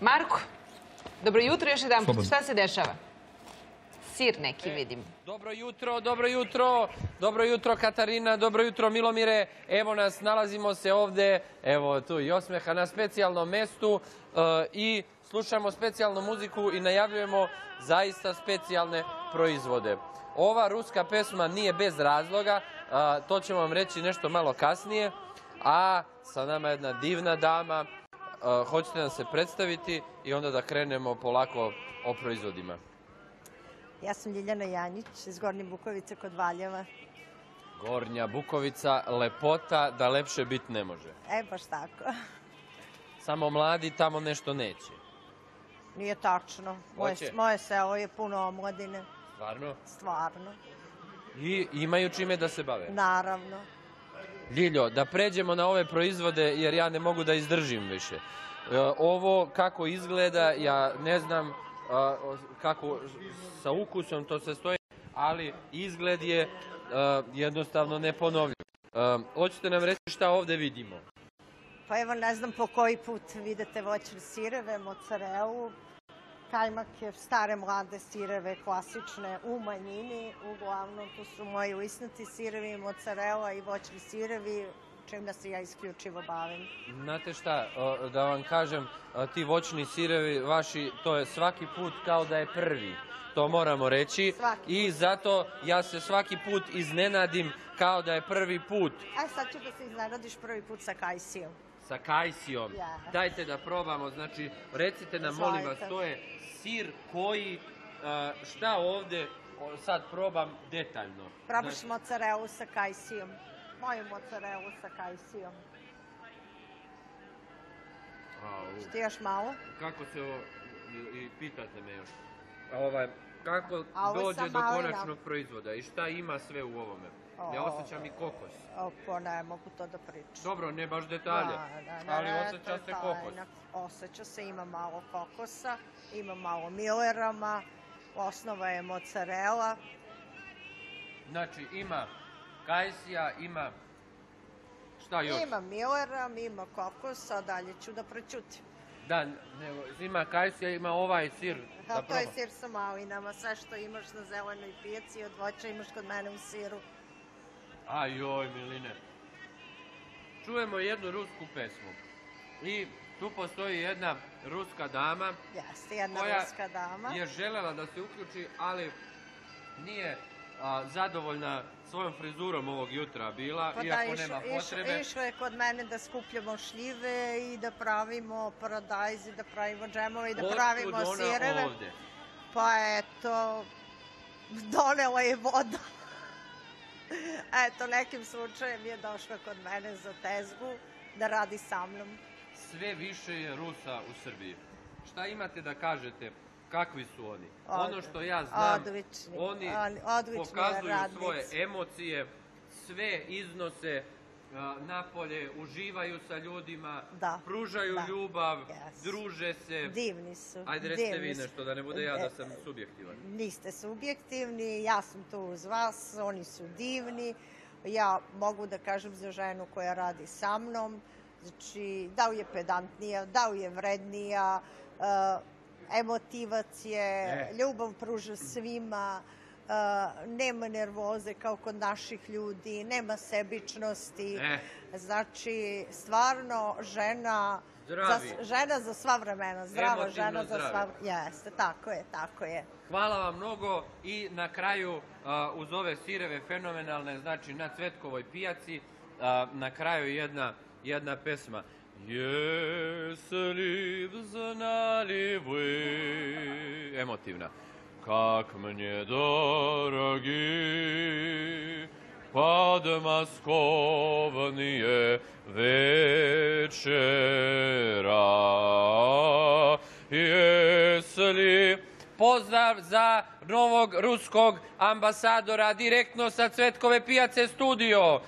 Marko, dobro jutro još jedan put. Šta se dešava? Sir neki vidim. Dobro jutro, dobro jutro. Dobro jutro Katarina, dobro jutro Milomire. Evo nas, nalazimo se ovde. Evo tu i Osmeha na specijalnom mestu. I slušamo specijalnu muziku i najavljujemo zaista specijalne proizvode. Ova ruska pesma nije bez razloga. To ćemo vam reći nešto malo kasnije. A sa nama je jedna divna dama. Hoćete nam se predstaviti i onda da krenemo polako o proizvodima. Ja sam Ljiljana Janjić iz Gornje Bukovice kod Valjeva. Gornja Bukovica, lepota da lepše biti ne može. E, baš tako. Samo mladi tamo nešto neće. Nije tačno. Moje selo je puno omladine. Stvarno? Stvarno. I imaju čime da se bave? Naravno. Ljiljo, da pređemo na ove proizvode jer ja ne mogu da izdržim više. Ovo kako izgleda, ja ne znam kako sa ukusom to se stoji, ali izgled je jednostavno neponovljiv. Hoćete nam reći šta ovde vidimo? Pa evo ne znam po koji put vidite voćne sireve, mocarelu, kajmake, stare mlade sireve, klasične, u manjini. Uglavnom, tu su moji lisnati sirevi, mocarela i voćni sirevi, čim da se ja isključivo bavim. Znate šta, da vam kažem, ti voćni sirevi vaši, to je svaki put kao da je prvi. To moramo reći. I zato ja se svaki put iznenadim kao da je prvi put. A sad ću da se iznenadiš prvi put sa kajsijom. Sa kajsijom. Dajte da probamo. Znači, recite nam, molim vas, to je sir koji, šta ovde, sad probam detaljno. Probaš mocarelu sa kajsijom. Moju mocarelu sa kajsijom. Što još malo? Kako se ovo, i pitate me još, kako dođe do konačnog proizvoda i šta ima sve u ovome? Ne osjećam i kokos. Pa ne, mogu to da pričam. Dobro, ne baš detalje, ali osjeća se kokos. Osjeća se, ima malo kokosa, ima malo milerama, osnova je mocarela. Znači, ima kajsija, ima... Šta još? Ima mileram, ima kokosa, dalje ću da proćutim. Da, ima kajsija, ima ovaj sir. To je sir sa malinama, sve što imaš na zelenoj pijaci i od voća imaš kod mene u siru. A joj, miline. Čujemo jednu rusku pesmu. I tu postoji jedna ruska dama. Jeste, jedna ruska dama. Koja je želela da se uključi, ali nije zadovoljna svojom frizurom ovog jutra bila, iako nema potrebe. Išla je kod mene da skupljamo šljive i da pravimo paradajz i da pravimo džemove i da pravimo sireve. Otkud ona ovde? Pa eto, donela je voda. Eto, nekim slučajem je došla kod mene za tezgu da radi sa mnom. Sve više je Rusa u Srbiji. Šta imate da kažete? Kakvi su oni? Ono što ja znam, oni pokazuju svoje emocije, sve iznose napolje, uživaju sa ljudima, pružaju ljubav, druže se. Divni su. Ajde, recite vi nešto, da ne bude ja da sam subjektivan. Niste subjektivni, ja sam tu uz vas, oni su divni. Ja mogu da kažem za ženu koja radi sa mnom, znači da li je pedantnija, da li je vrednija, emotivac je, ljubav pruža svima, nema nervoze kao kod naših ljudi, nema sebičnosti. Znači, stvarno, žena za sva vremena. Zdrava žena za sva vremena. Jeste, tako je, tako je. Hvala vam mnogo i na kraju uz ove sireve fenomenalne, znači na Cvetkovoj pijaci, na kraju jedna pesma. Если б знали вы, emotivna, как мне дороги подмосковные вечера, если Pozdrav za novog ruskog ambasadora direktno sa Cvetkove pijace studio.